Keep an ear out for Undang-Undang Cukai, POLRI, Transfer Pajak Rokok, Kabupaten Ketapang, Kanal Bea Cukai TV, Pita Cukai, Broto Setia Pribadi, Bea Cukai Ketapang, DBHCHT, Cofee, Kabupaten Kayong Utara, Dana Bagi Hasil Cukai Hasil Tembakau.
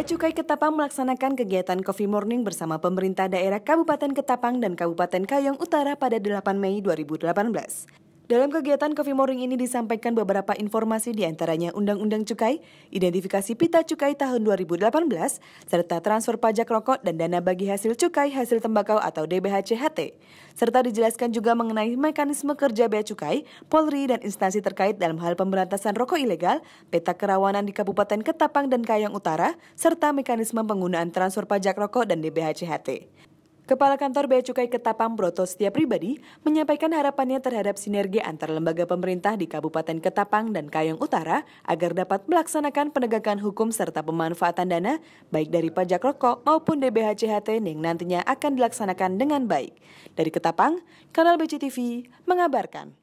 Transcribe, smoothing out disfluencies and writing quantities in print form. Bea Cukai Ketapang melaksanakan kegiatan Coffee Morning bersama pemerintah daerah Kabupaten Ketapang dan Kabupaten Kayong Utara pada 8 Mei 2018. Dalam kegiatan Coffee Morning ini disampaikan beberapa informasi diantaranya Undang-Undang Cukai, identifikasi pita cukai tahun 2018, serta transfer pajak rokok dan dana bagi hasil cukai hasil tembakau atau DBHCHT. Serta dijelaskan juga mengenai mekanisme kerja Bea Cukai, POLRI dan instansi terkait dalam hal pemberantasan rokok ilegal, peta kerawanan di Kabupaten Ketapang dan Kayong Utara, serta mekanisme penggunaan transfer pajak rokok dan DBHCHT. Kepala Kantor Bea Cukai Ketapang Broto Setia Pribadi menyampaikan harapannya terhadap sinergi antar lembaga pemerintah di Kabupaten Ketapang dan Kayong Utara agar dapat melaksanakan penegakan hukum serta pemanfaatan dana baik dari pajak rokok maupun DBHCHT yang nantinya akan dilaksanakan dengan baik. Dari Ketapang, Kanal BCTV mengabarkan.